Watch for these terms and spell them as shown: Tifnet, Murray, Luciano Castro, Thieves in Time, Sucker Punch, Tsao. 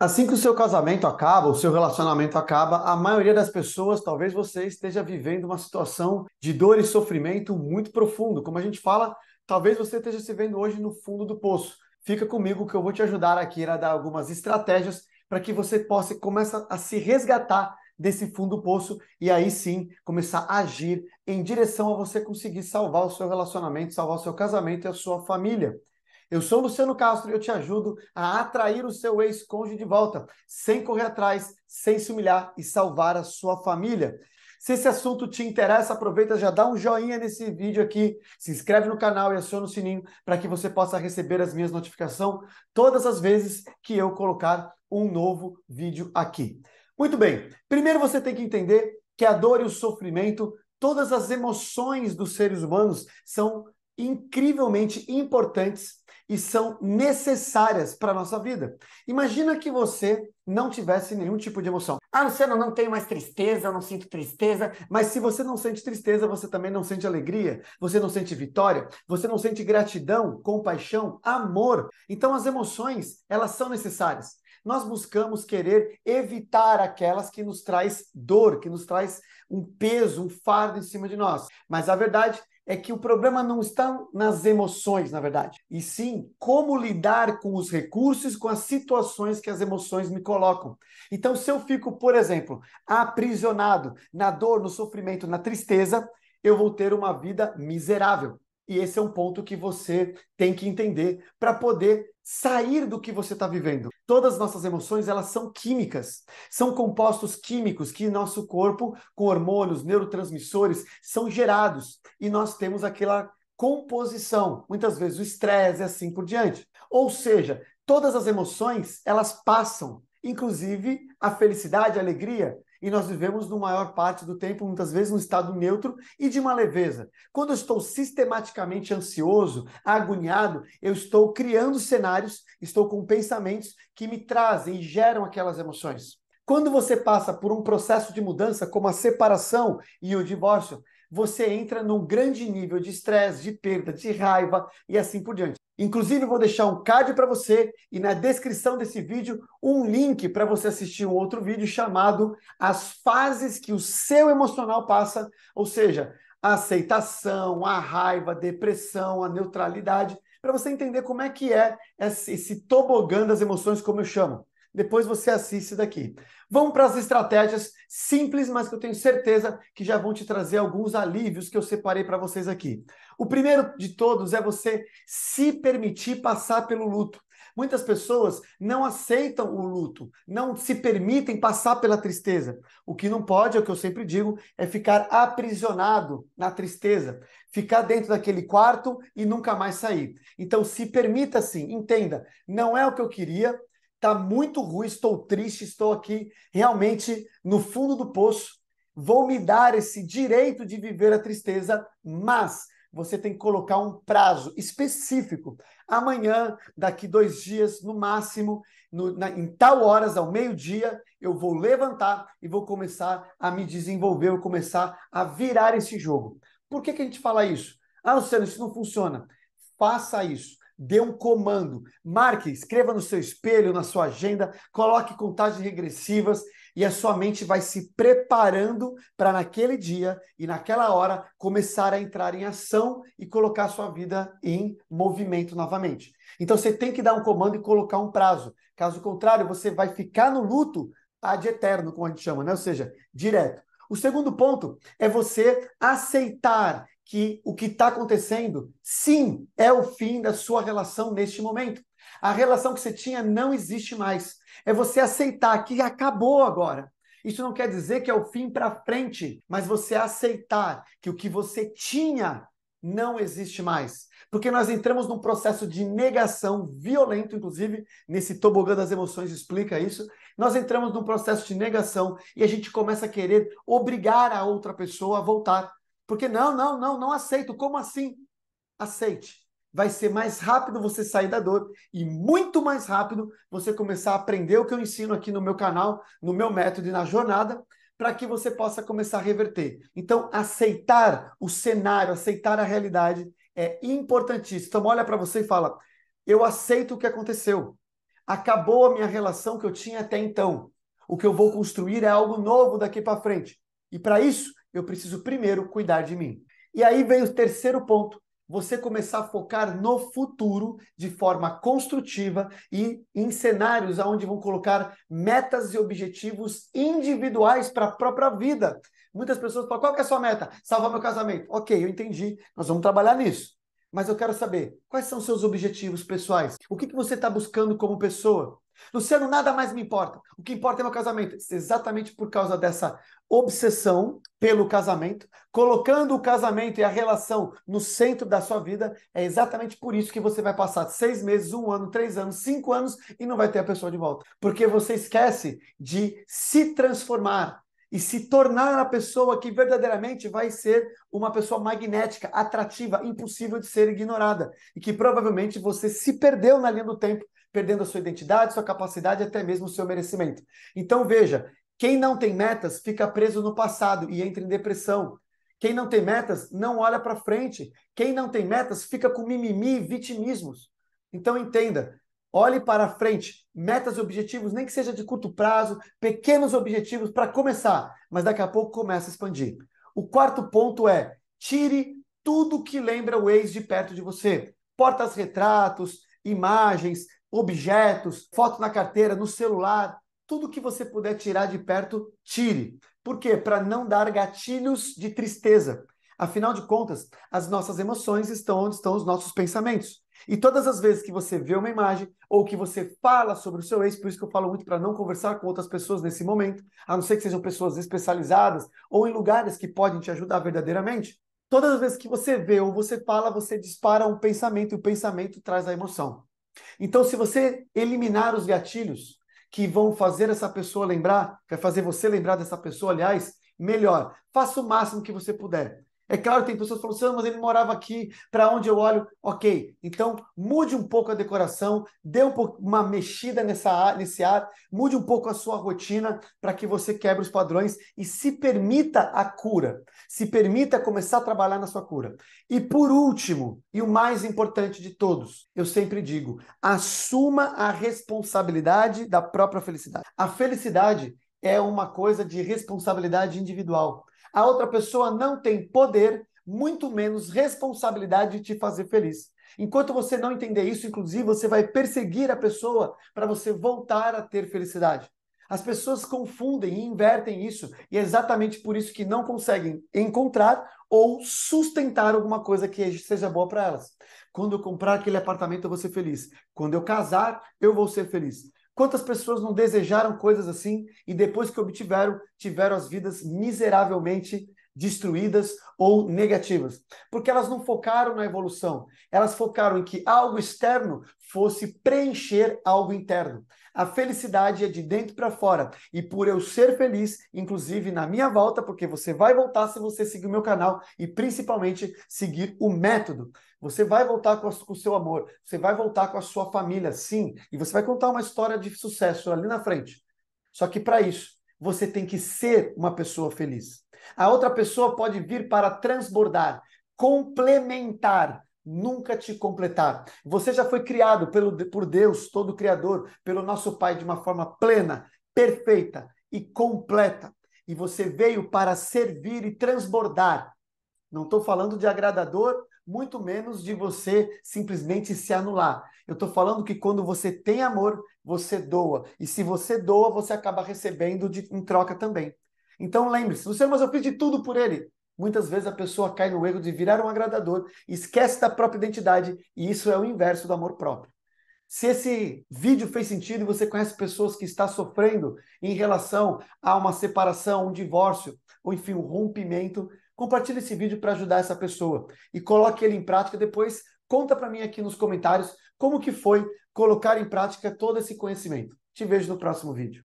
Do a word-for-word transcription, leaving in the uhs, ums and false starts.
Assim que o seu casamento acaba, o seu relacionamento acaba, a maioria das pessoas, talvez você esteja vivendo uma situação de dor e sofrimento muito profundo. Como a gente fala, talvez você esteja se vendo hoje no fundo do poço. Fica comigo que eu vou te ajudar aqui a dar algumas estratégias para que você possa começar a se resgatar desse fundo do poço e aí sim começar a agir em direção a você conseguir salvar o seu relacionamento, salvar o seu casamento e a sua família. Eu sou o Luciano Castro e eu te ajudo a atrair o seu ex-cônjuge de volta, sem correr atrás, sem se humilhar e salvar a sua família. Se esse assunto te interessa, aproveita, já dá um joinha nesse vídeo aqui, se inscreve no canal e aciona o sininho para que você possa receber as minhas notificações todas as vezes que eu colocar um novo vídeo aqui. Muito bem, primeiro você tem que entender que a dor e o sofrimento, todas as emoções dos seres humanos são incrivelmente importantes e são necessárias para a nossa vida. Imagina que você não tivesse nenhum tipo de emoção. Ah, Luciano, não tenho mais tristeza, não sinto tristeza. Mas se você não sente tristeza, você também não sente alegria, você não sente vitória, você não sente gratidão, compaixão, amor. Então as emoções, elas são necessárias. Nós buscamos querer evitar aquelas que nos traz dor, que nos traz um peso, um fardo em cima de nós. Mas a verdade é que o problema não está nas emoções, na verdade, e sim como lidar com os recursos, com as situações que as emoções me colocam. Então, se eu fico, por exemplo, aprisionado na dor, no sofrimento, na tristeza, eu vou ter uma vida miserável. E esse é um ponto que você tem que entender para poder sair do que você está vivendo. Todas as nossas emoções, elas são químicas. São compostos químicos que nosso corpo, com hormônios, neurotransmissores, são gerados. E nós temos aquela composição. Muitas vezes o estresse e assim por diante. Ou seja, todas as emoções, elas passam. Inclusive a felicidade, a alegria. E nós vivemos, na maior parte do tempo, muitas vezes, num estado neutro e de uma leveza. Quando eu estou sistematicamente ansioso, agoniado, eu estou criando cenários, estou com pensamentos que me trazem e geram aquelas emoções. Quando você passa por um processo de mudança, como a separação e o divórcio, você entra num grande nível de estresse, de perda, de raiva e assim por diante. Inclusive, eu vou deixar um card para você e na descrição desse vídeo um link para você assistir um outro vídeo chamado As Fases que o Seu Emocional Passa, ou seja, a aceitação, a raiva, a depressão, a neutralidade, para você entender como é que é esse tobogã das emoções, como eu chamo. Depois você assiste daqui. Vamos para as estratégias simples, mas que eu tenho certeza que já vão te trazer alguns alívios que eu separei para vocês aqui. O primeiro de todos é você se permitir passar pelo luto. Muitas pessoas não aceitam o luto, não se permitem passar pela tristeza. O que não pode, é o que eu sempre digo, é ficar aprisionado na tristeza. Ficar dentro daquele quarto e nunca mais sair. Então se permita sim, entenda, não é o que eu queria, tá muito ruim, estou triste, estou aqui realmente no fundo do poço. Vou me dar esse direito de viver a tristeza, mas você tem que colocar um prazo específico. Amanhã, daqui dois dias, no máximo, no, na, em tal horas, ao meio-dia, eu vou levantar e vou começar a me desenvolver, vou começar a virar esse jogo. Por que que a gente fala isso? Ah, Luciano, isso não funciona. Faça isso. Dê um comando, marque, escreva no seu espelho, na sua agenda, coloque contagens regressivas e a sua mente vai se preparando para naquele dia e naquela hora começar a entrar em ação e colocar a sua vida em movimento novamente. Então você tem que dar um comando e colocar um prazo. Caso contrário, você vai ficar no luto ad eterno, como a gente chama, né? Ou seja, direto. O segundo ponto é você aceitar que o que está acontecendo, sim, é o fim da sua relação neste momento. A relação que você tinha não existe mais. É você aceitar que acabou agora. Isso não quer dizer que é o fim para frente, mas você aceitar que o que você tinha não existe mais. Porque nós entramos num processo de negação violento, inclusive, nesse tobogã das emoções explica isso. Nós entramos num processo de negação e a gente começa a querer obrigar a outra pessoa a voltar. Porque não, não, não, não aceito. Como assim? Aceite. Vai ser mais rápido você sair da dor e muito mais rápido você começar a aprender o que eu ensino aqui no meu canal, no meu método e na jornada, para que você possa começar a reverter. Então, aceitar o cenário, aceitar a realidade é importantíssimo. Então, olha para você e fala, eu aceito o que aconteceu. Acabou a minha relação que eu tinha até então. O que eu vou construir é algo novo daqui para frente. E para isso, eu preciso primeiro cuidar de mim. E aí vem o terceiro ponto. Você começar a focar no futuro de forma construtiva e em cenários onde vão colocar metas e objetivos individuais para a própria vida. Muitas pessoas falam, qual que é a sua meta? Salvar meu casamento. Ok, eu entendi, nós vamos trabalhar nisso. Mas eu quero saber, quais são seus objetivos pessoais? O que, que você está buscando como pessoa? Luciano, nada mais me importa. O que importa é meu casamento. Exatamente por causa dessa obsessão pelo casamento, colocando o casamento e a relação no centro da sua vida, é exatamente por isso que você vai passar seis meses, um ano, três anos, cinco anos e não vai ter a pessoa de volta. Porque você esquece de se transformar e se tornar a pessoa que verdadeiramente vai ser uma pessoa magnética, atrativa, impossível de ser ignorada. E que provavelmente você se perdeu na linha do tempo, perdendo a sua identidade, sua capacidade, até mesmo o seu merecimento. Então veja, quem não tem metas fica preso no passado e entra em depressão. Quem não tem metas não olha para frente. Quem não tem metas fica com mimimi e vitimismos. Então entenda, olhe para frente, metas e objetivos, nem que seja de curto prazo, pequenos objetivos para começar, mas daqui a pouco começa a expandir. O quarto ponto é, tire tudo que lembra o ex de perto de você. Portas-retratos, imagens, objetos, foto na carteira, no celular, tudo que você puder tirar de perto, tire. Por quê? Para não dar gatilhos de tristeza. Afinal de contas, as nossas emoções estão onde estão os nossos pensamentos. E todas as vezes que você vê uma imagem ou que você fala sobre o seu ex, por isso que eu falo muito para não conversar com outras pessoas nesse momento, a não ser que sejam pessoas especializadas ou em lugares que podem te ajudar verdadeiramente, todas as vezes que você vê ou você fala, você dispara um pensamento e o pensamento traz a emoção. Então, se você eliminar os gatilhos que vão fazer essa pessoa lembrar, que vai fazer você lembrar dessa pessoa, aliás, melhor. Faça o máximo que você puder. É claro, tem pessoas falando assim, mas ele morava aqui, para onde eu olho? Ok, então mude um pouco a decoração, dê um pouco, uma mexida nessa, nesse ar, mude um pouco a sua rotina para que você quebre os padrões e se permita a cura, se permita começar a trabalhar na sua cura. E por último, e o mais importante de todos, eu sempre digo, assuma a responsabilidade da própria felicidade. A felicidade é uma coisa de responsabilidade individual. A outra pessoa não tem poder, muito menos responsabilidade de te fazer feliz. Enquanto você não entender isso, inclusive, você vai perseguir a pessoa para você voltar a ter felicidade. As pessoas confundem e invertem isso, e é exatamente por isso que não conseguem encontrar ou sustentar alguma coisa que seja boa para elas. Quando eu comprar aquele apartamento, eu vou ser feliz. Quando eu casar, eu vou ser feliz. Quantas pessoas não desejaram coisas assim e depois que obtiveram, tiveram as vidas miseravelmente destruídas ou negativas? Porque elas não focaram na evolução. Elas focaram em que algo externo fosse preencher algo interno. A felicidade é de dentro para fora. E por eu ser feliz, inclusive na minha volta, porque você vai voltar se você seguir o meu canal e principalmente seguir o método. Você vai voltar com o seu amor, você vai voltar com a sua família, sim. E você vai contar uma história de sucesso ali na frente. Só que para isso, você tem que ser uma pessoa feliz. A outra pessoa pode vir para transbordar, complementar, nunca te completar. Você já foi criado pelo, por Deus, todo Criador, pelo nosso Pai, de uma forma plena, perfeita e completa. E você veio para servir e transbordar. Não estou falando de agradador, muito menos de você simplesmente se anular. Eu estou falando que quando você tem amor, você doa. E se você doa, você acaba recebendo de, em troca também. Então lembre-se, Luciano, mas eu fiz de tudo por ele. Muitas vezes a pessoa cai no erro de virar um agradador, esquece da própria identidade, e isso é o inverso do amor próprio. Se esse vídeo fez sentido e você conhece pessoas que estão sofrendo em relação a uma separação, um divórcio, ou enfim, um rompimento, compartilhe esse vídeo para ajudar essa pessoa e coloque ele em prática. Depois, conta para mim aqui nos comentários como que foi colocar em prática todo esse conhecimento. Te vejo no próximo vídeo.